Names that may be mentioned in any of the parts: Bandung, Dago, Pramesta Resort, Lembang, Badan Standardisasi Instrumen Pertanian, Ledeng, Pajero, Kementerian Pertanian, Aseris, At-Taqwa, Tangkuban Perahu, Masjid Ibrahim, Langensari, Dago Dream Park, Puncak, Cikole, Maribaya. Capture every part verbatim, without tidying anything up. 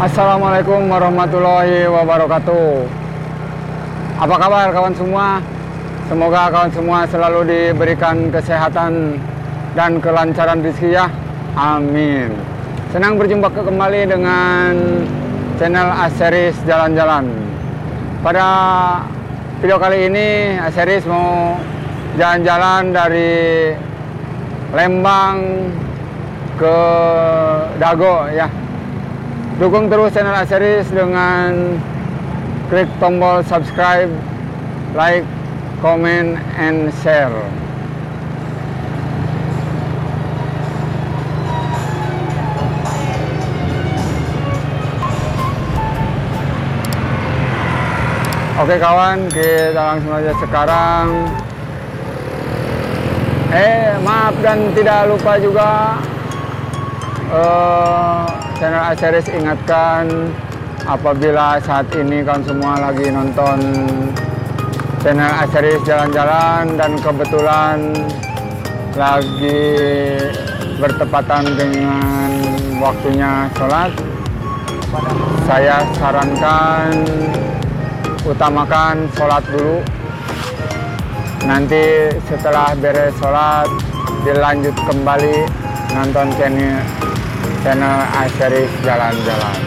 Assalamualaikum warahmatullahi wabarakatuh. Apa kabar kawan semua? Semoga kawan semua selalu diberikan kesehatan dan kelancaran rezeki ya. Amin. Senang berjumpa kembali dengan channel Aseris Jalan-Jalan. Pada video kali ini Aseris mau jalan-jalan dari Lembang ke Dago ya. Dukung terus channel Aseris dengan klik tombol subscribe, like, comment, and share. Oke kawan, kita langsung aja sekarang. Eh, maaf dan tidak lupa juga Uh, channel Aseris ingatkan, apabila saat ini kan semua lagi nonton channel Aseris Jalan-Jalan dan kebetulan lagi bertepatan dengan waktunya sholat, saya sarankan utamakan sholat dulu, nanti setelah beres sholat dilanjut kembali nonton channel channel Aseris Jalan-Jalan.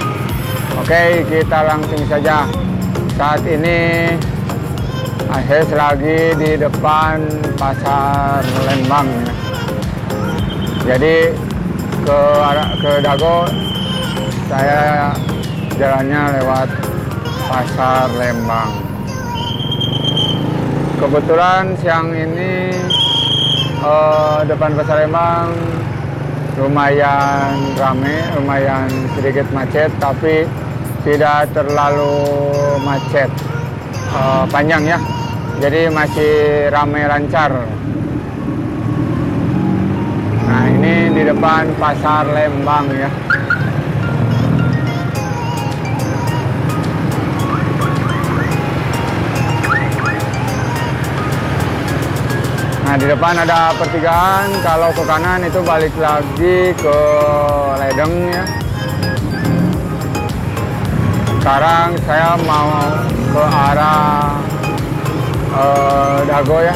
Oke, kita langsung saja. Saat ini Aseris lagi di depan pasar Lembang. Jadi ke ke Dago saya jalannya lewat pasar Lembang. Kebetulan siang ini eh, depan pasar Lembang lumayan rame, lumayan sedikit macet, tapi tidak terlalu macet uh, panjang ya, jadi masih rame lancar. Nah, ini di depan pasar Lembang ya. Nah, di depan ada pertigaan, kalau ke kanan itu balik lagi ke Ledeng ya. Sekarang saya mau ke arah eh, Dago ya.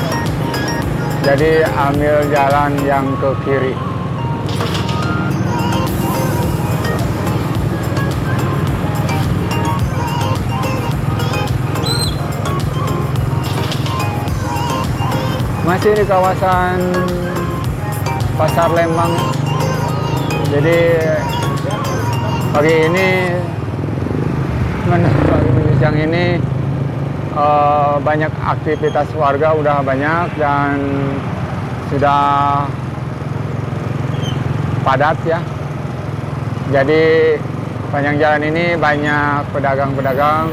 Jadi ambil jalan yang ke kiri. Masih di kawasan pasar Lembang. Jadi pagi ini, pagi siang ini uh, banyak aktivitas warga udah banyak dan sudah padat ya. Jadi panjang jalan ini banyak pedagang-pedagang,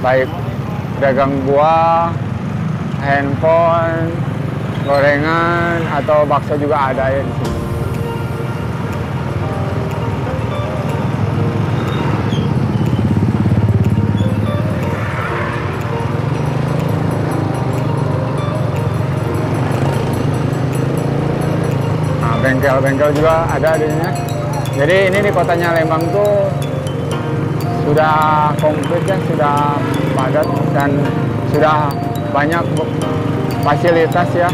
baik pedagang buah, handphone, gorengan atau bakso juga ada ya di sini. Nah, bengkel-bengkel juga ada di sini. Jadi ini di kotanya Lembang tuh sudah komplit ya, sudah padat dan sudah banyak fasilitas ya.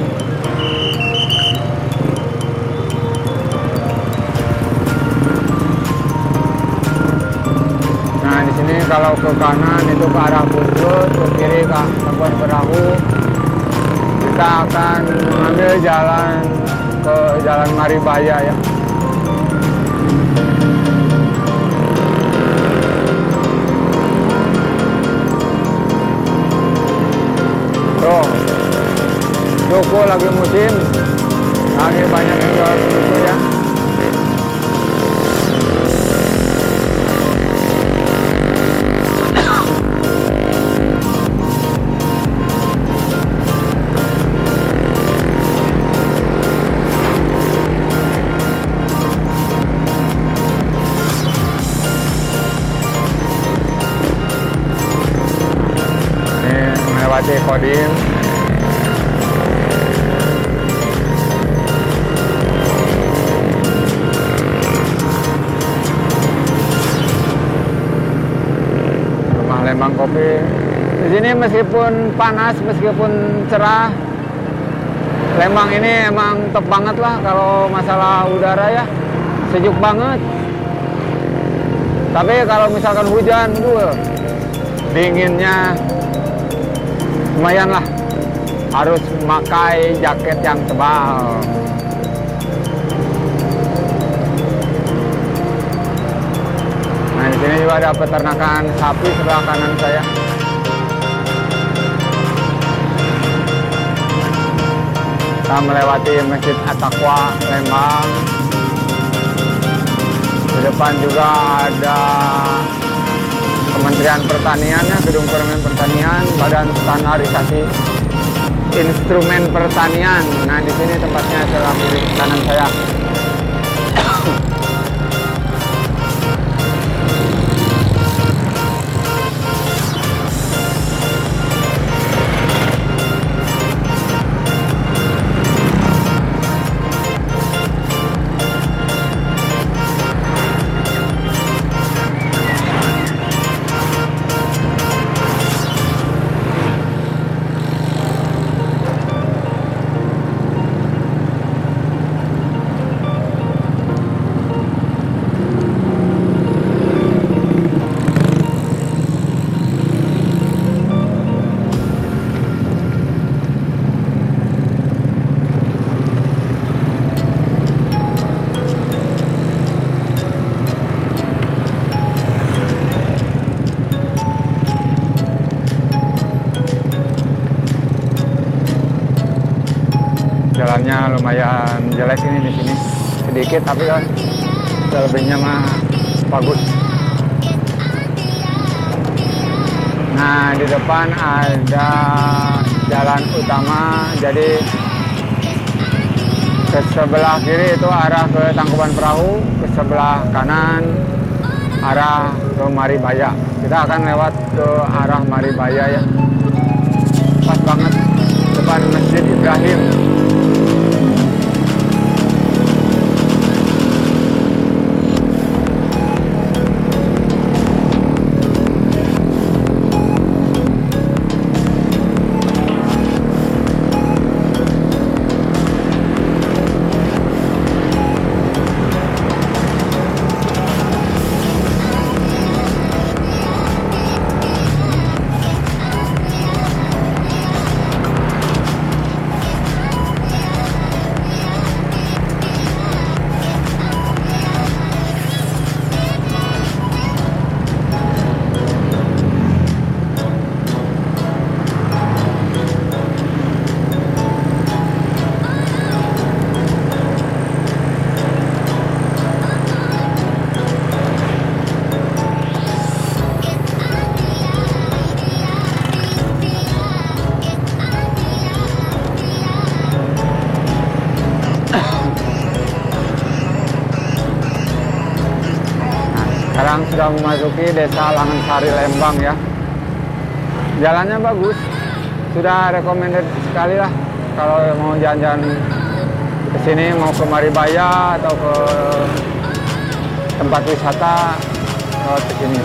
Nah, di sini kalau ke kanan itu ke arah Puncak, ke kiri ke Tangkuban Perahu. Kita akan mengambil jalan ke jalan Maribaya ya. Tuh, duku lagi musim, lagi banyak yang jual duku ya. Kodim. Lembang Kopi. Di sini meskipun panas, meskipun cerah, Lembang ini emang top banget lah kalau masalah udara ya, sejuk banget. Tapi kalau misalkan hujan, duh, dinginnya lumayan lah. Harus memakai jaket yang tebal. Nah, di sini juga ada peternakan sapi sebelah kanan saya. Kita melewati Masjid At-Taqwa Lembang. Di depan juga ada Kementerian Pertanian, ya, Gedung Kementerian Pertanian, Badan Standardisasi Instrumen Pertanian. Nah, di sini tempatnya sebelah kiri kanan saya. Jalannya lumayan jelek ini di sini sedikit, tapi kan selebihnya mah bagus. Nah, di depan ada jalan utama, jadi ke sebelah kiri itu arah ke Tangkuban Perahu, ke sebelah kanan arah ke Maribaya. Kita akan lewat ke arah Maribaya ya. Pas banget depan Masjid Ibrahim. Sekarang sudah memasuki desa Langensari Lembang ya. Jalannya bagus, sudah recommended sekali lah kalau mau jalan-jalan ke sini, mau ke Maribaya atau ke tempat wisata lewat ke sini.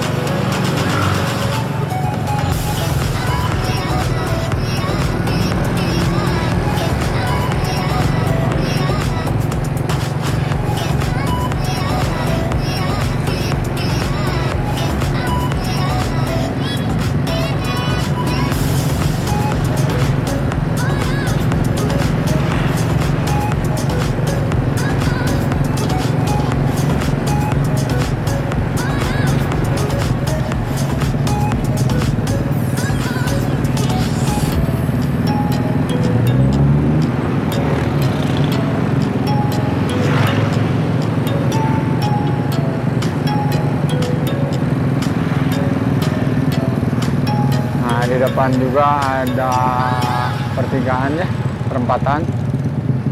Depan juga ada pertigaan ya, perempatan.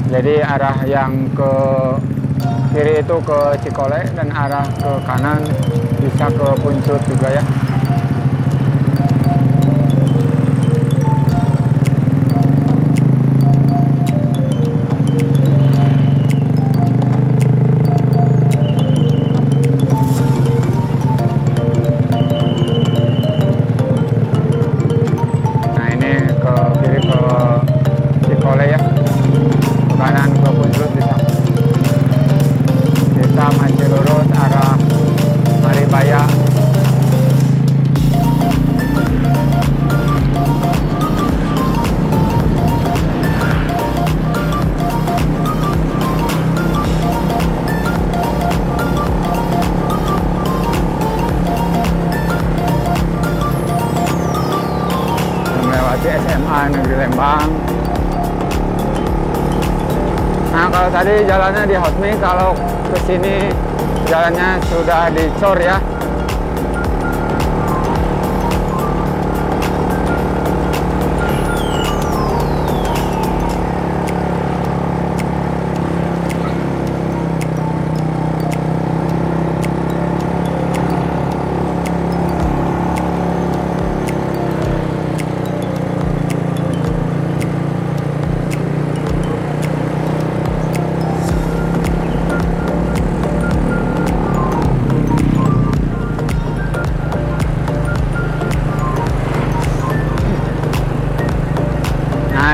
Jadi arah yang ke kiri itu ke Cikole dan arah ke kanan bisa ke Puncak juga ya. S M A Negeri Lembang. Nah, kalau tadi jalannya di hotmix, kalau ke sini jalannya sudah dicor ya.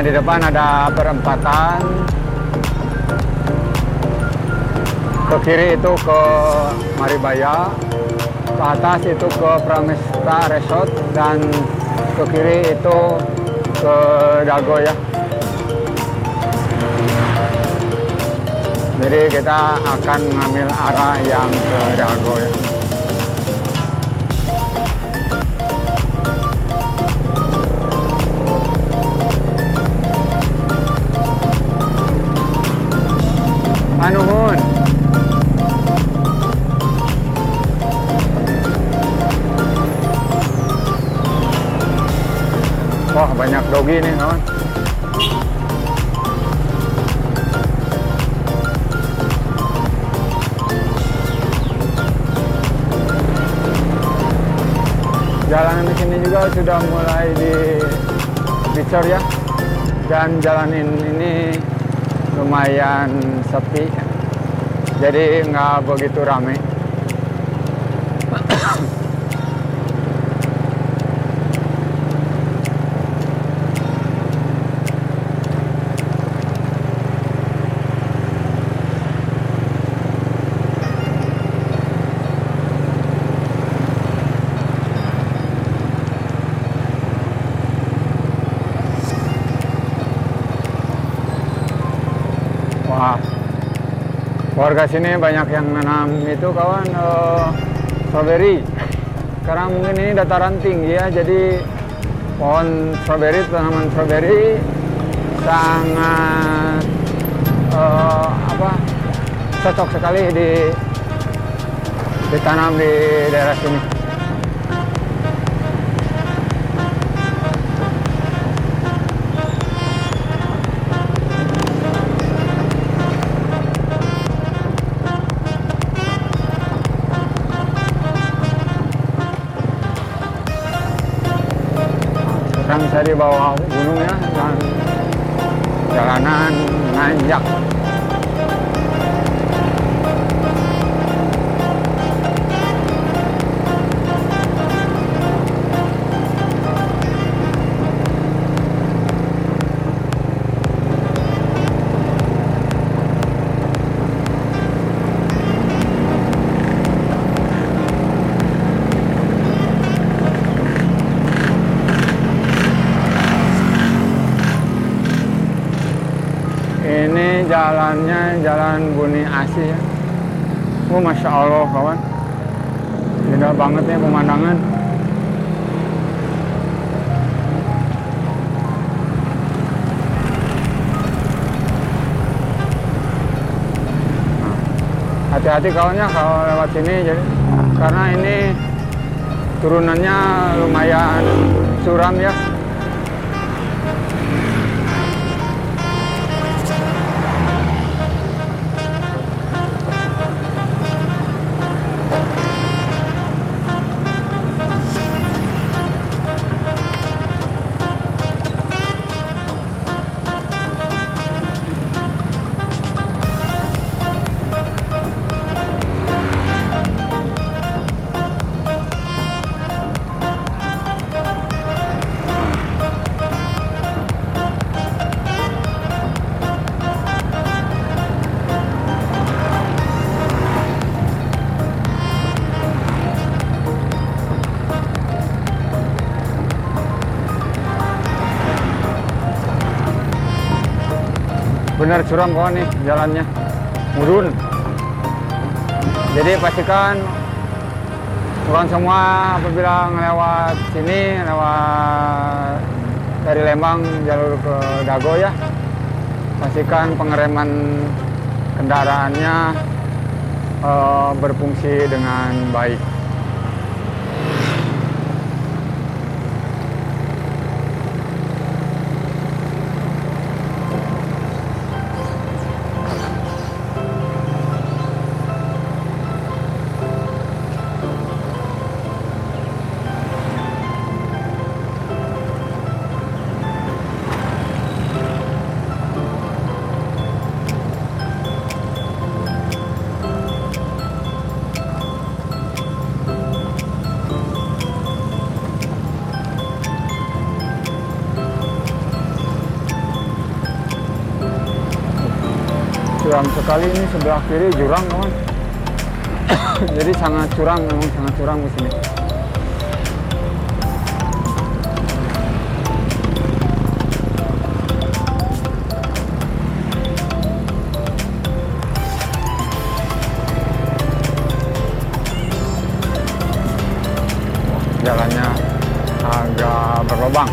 Di depan ada perempatan, ke kiri itu ke Maribaya, ke atas itu ke Pramesta Resort, dan ke kiri itu ke Dago ya. Jadi kita akan mengambil arah yang ke Dago ya. Anuhun. Wah, banyak dogi nih, kawan. Jalanan di sini juga sudah mulai di dicor ya. Dan jalanin ini lumayan sepi, jadi nggak begitu rame. Warga sini banyak yang menanam itu kawan, uh, strawberry. Sekarang mungkin ini dataran tinggi ya, jadi pohon strawberry, tanaman strawberry sangat uh, apa cocok sekali di ditanam di daerah sini. Saya di bawah gunung ya, dan jalanan nanjak. Jalannya jalan Buni Asih ya. Oh, Masya Allah kawan, indah banget nih pemandangan. Hati-hati kawannya kalau lewat sini, jadi karena ini turunannya lumayan curam ya. Benar curam kawan nih jalannya, murun. Jadi pastikan kawan semua apabila lewat sini, lewat dari Lembang jalur ke Dago ya. Pastikan pengereman kendaraannya e, berfungsi dengan baik. Curam sekali ini sebelah kiri jurang teman. Jadi sangat curam, memang sangat curam di sini. Jalannya agak berlubang.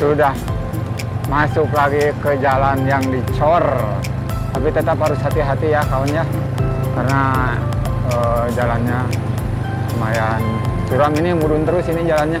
Sudah masuk lagi ke jalan yang dicor, tapi tetap harus hati-hati ya kawannya, karena e, jalannya lumayan curam ini, murun terus ini jalannya.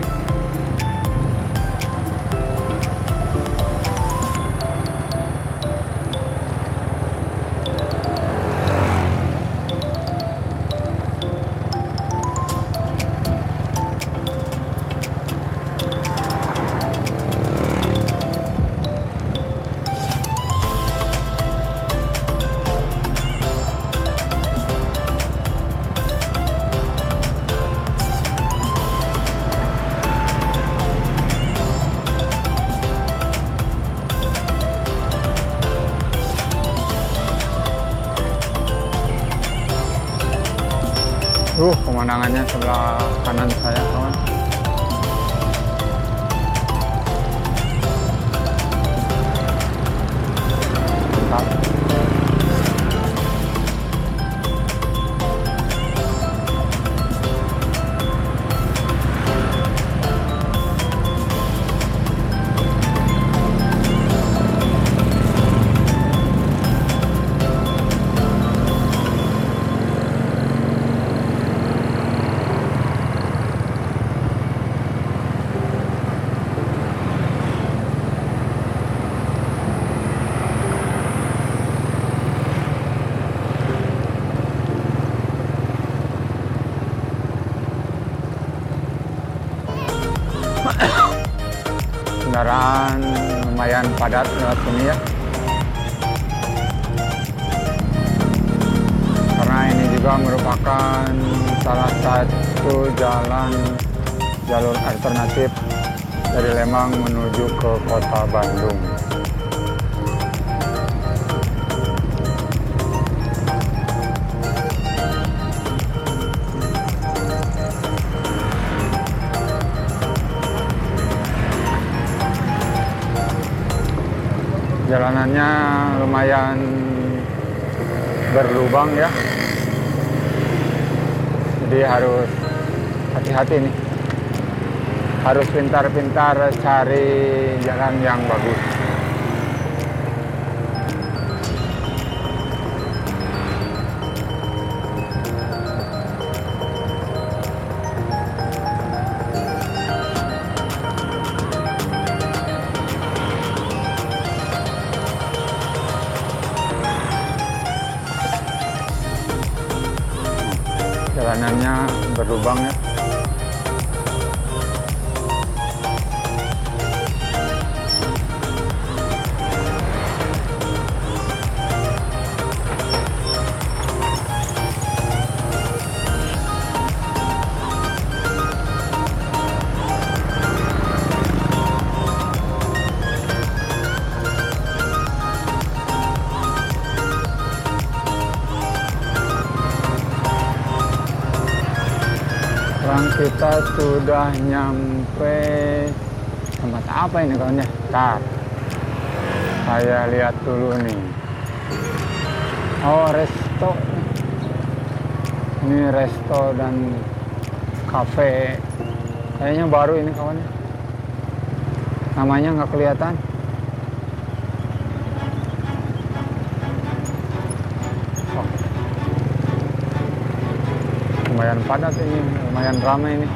Uh, pemandangannya sebelah kanan saya, kawan. Mantap. Kendaraan lumayan padat lewat sini ya, karena ini juga merupakan salah satu jalan jalur alternatif dari Lembang menuju ke kota Bandung. Jalanannya lumayan berlubang ya, jadi harus hati-hati nih, harus pintar-pintar cari jalan yang bagus. Jalanannya berlubang ya. sekarang kita sudah nyampe tempat apa ini kawannya? Tar, saya lihat dulu nih. Oh, resto. Ini resto dan kafe. Kayaknya baru ini kawannya. Namanya nggak kelihatan. Lumayan padat ini, lumayan ramai ini.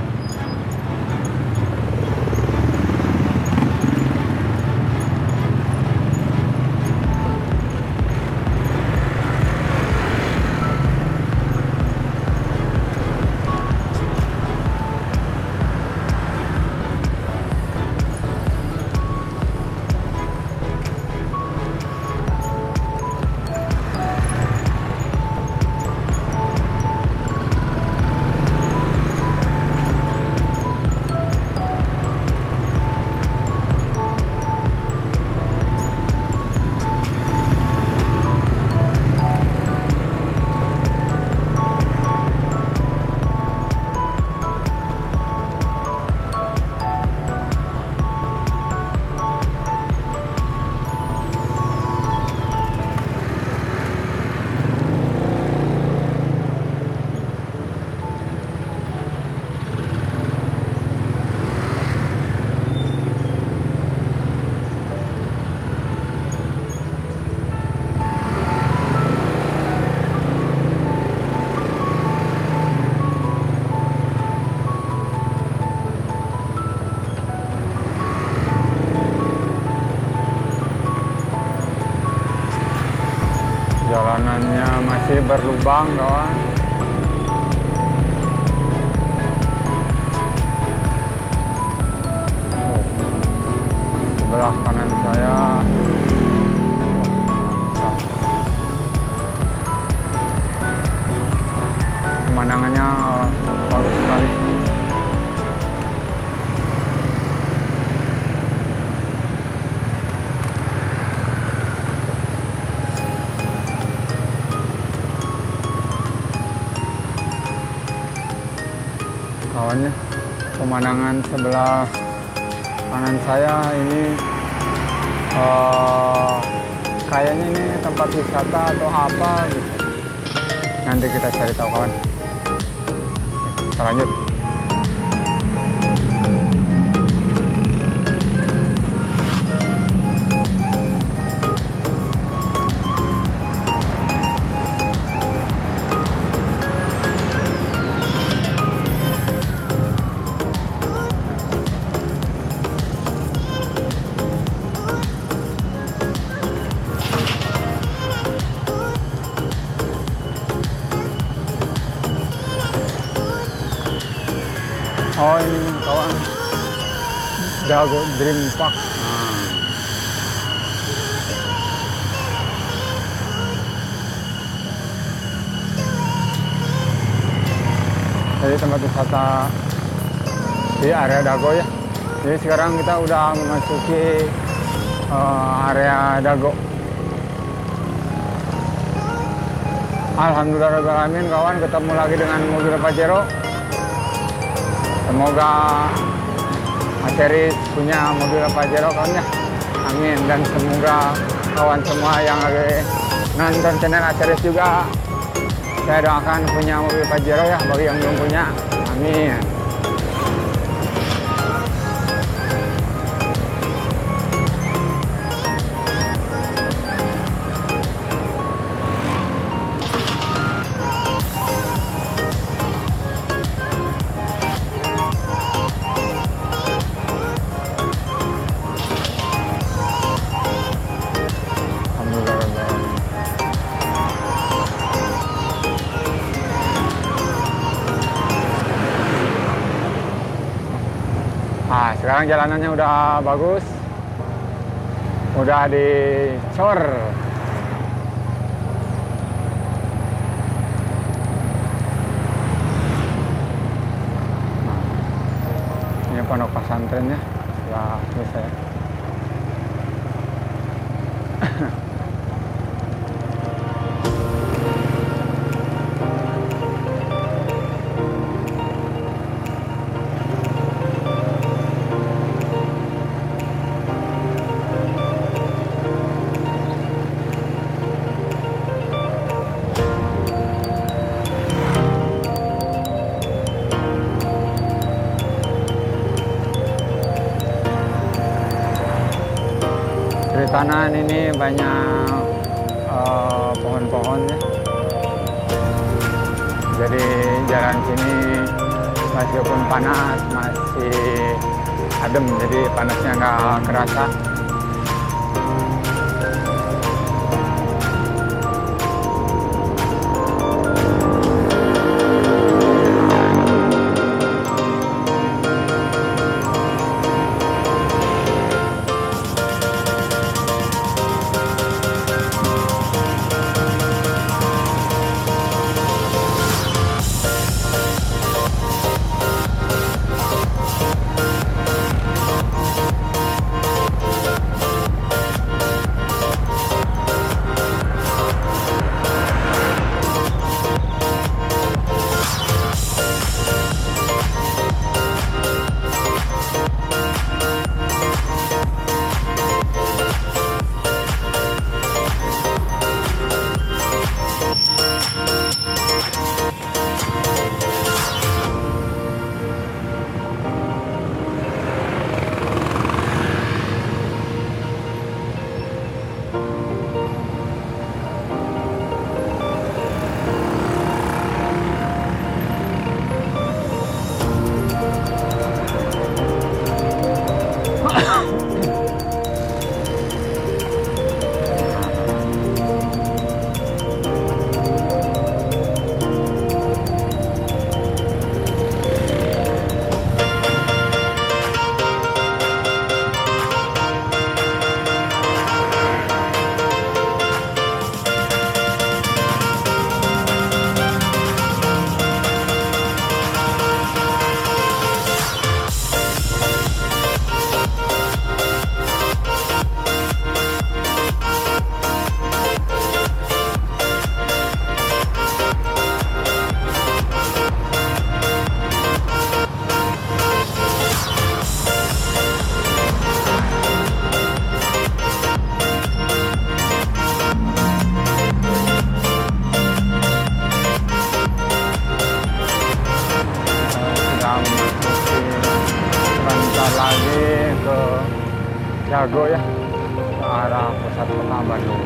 Jalanannya masih berlubang, kawan. Oh. Sebelah kanan saya. Oh. Pemandangannya bagus sekali. Pemandangan sebelah kanan saya ini uh, kayaknya ini tempat wisata atau apa gitu. Nanti kita cari tahu, kawan. Kita lanjut. Oh, ini kawan, Dago Dream Park. Nah. Jadi tempat wisata di area Dago ya. Jadi sekarang kita udah memasuki uh, area Dago. Alhamdulillahirrahmanirrahim, kawan, ketemu lagi dengan mobil Pajero. Semoga Aseris punya mobil Pajero, kawan ya. Amin. Dan semoga kawan semua yang lagi nonton channel Aseris juga, saya doakan punya mobil Pajero ya, bagi yang belum punya. Amin. Nah, sekarang jalanannya udah bagus, udah dicor. Nah, ini pondok pesantrennya, setelah selesai. Kiri kanan ini banyak uh, pohon-pohonnya. Jadi jalan sini meskipun panas masih adem, jadi panasnya nggak kerasa. Dago ya, ke arah pusat kota Bandung.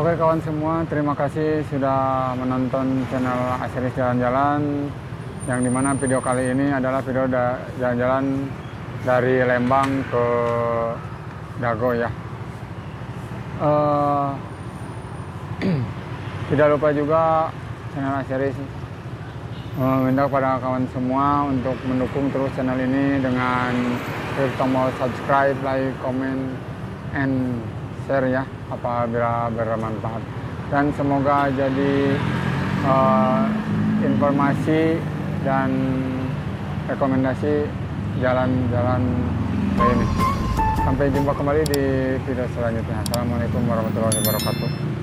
Oke kawan semua, terima kasih sudah menonton channel Aseris Jalan-Jalan, yang dimana video kali ini adalah video da jalan-jalan dari Lembang ke Dago ya. Uh, tidak lupa juga channel Aseris uh, minta kepada kawan semua untuk mendukung terus channel ini dengan klik tombol subscribe, like, comment, and share ya, apabila bermanfaat, dan semoga jadi uh, informasi dan rekomendasi jalan-jalan ini. Sampai jumpa kembali di video selanjutnya. Assalamualaikum warahmatullahi wabarakatuh.